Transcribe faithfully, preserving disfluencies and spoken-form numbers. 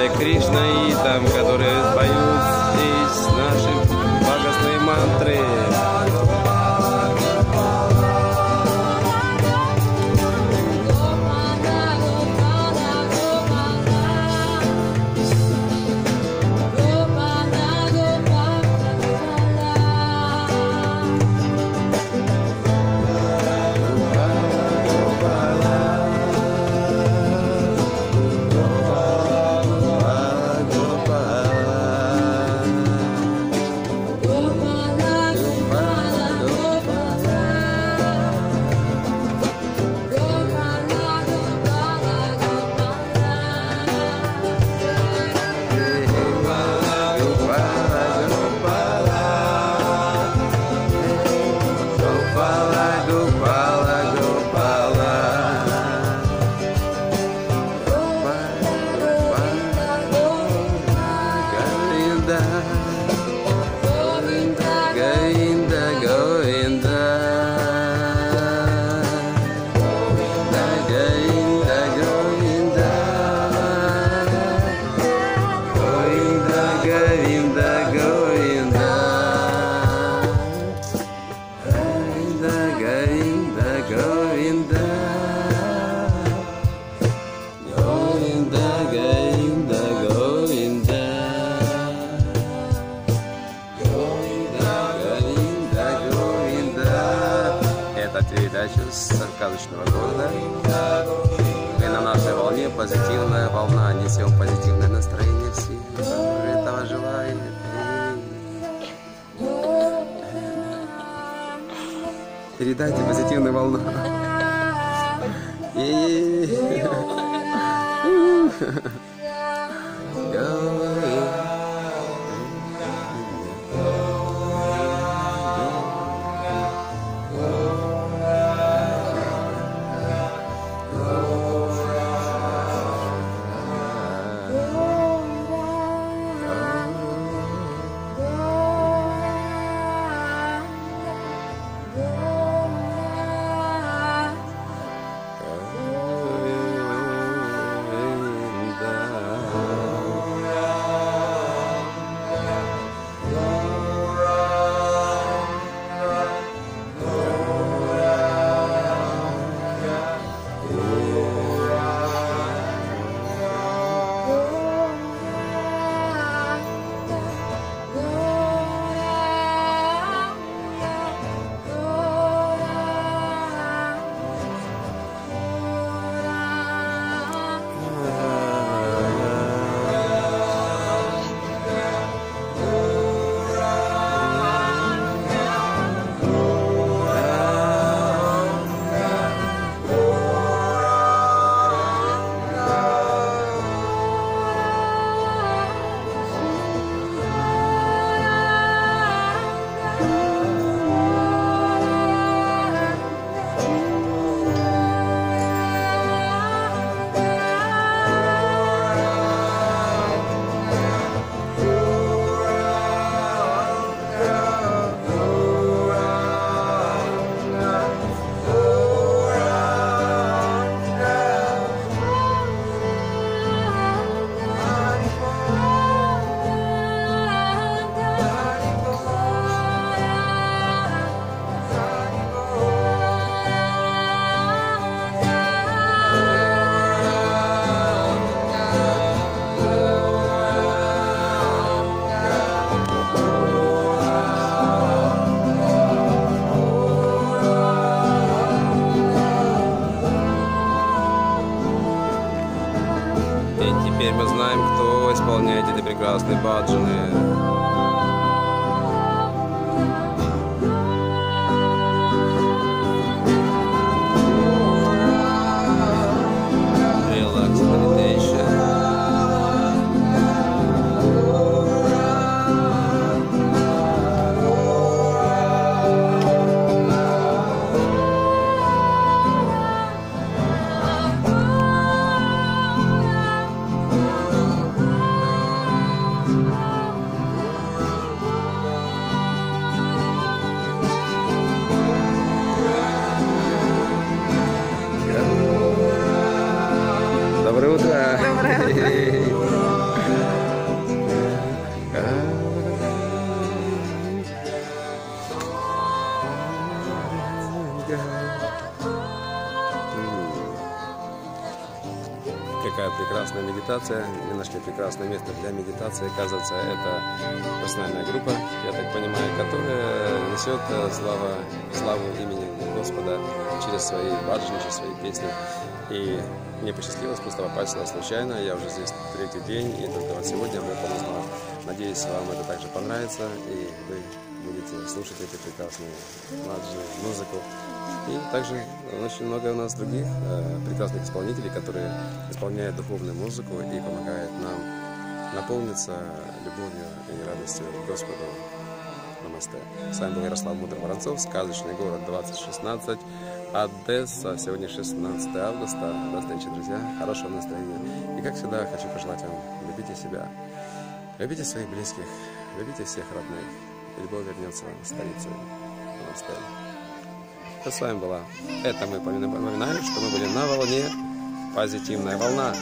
Харе Кришна, и там, которые поют здесь наши благостные мантры. Сказочного города. И на нашей волне позитивная волна. Несем позитивное настроение всем, которые этого желают. Передайте позитивную волну. Теперь мы знаем, кто исполняет эти прекрасные баджаны. Доброе утро! Доброе утро! такая прекрасная медитация. Мы нашли прекрасное место для медитации. Оказывается, это персональная группа, я так понимаю, которая несет славу, славу имени Господа через свои баджаны, через свои песни. И мне посчастливилось, просто попасть сюда случайно. Я уже здесь третий день, и только вот сегодня мы полностью. Надеюсь, вам это также понравится, и вы будете слушать эту прекрасную баджану, музыку. И также очень много у нас других э, прекрасных исполнителей, которые исполняют духовную музыку и помогают нам наполниться любовью и радостью Господу. Намасте. С вами был Ярослав Мудроворонцов, «Сказочный город двадцать шестнадцать», Одесса, сегодня шестнадцатое августа. До встречи, друзья, хорошего настроения. И как всегда, хочу пожелать вам: любите себя, любите своих близких, любите всех родных. Любовь вернется в столицу. Намасте. Это с вами была. Это мы напоминаем, что мы были на волне. Позитивная волна.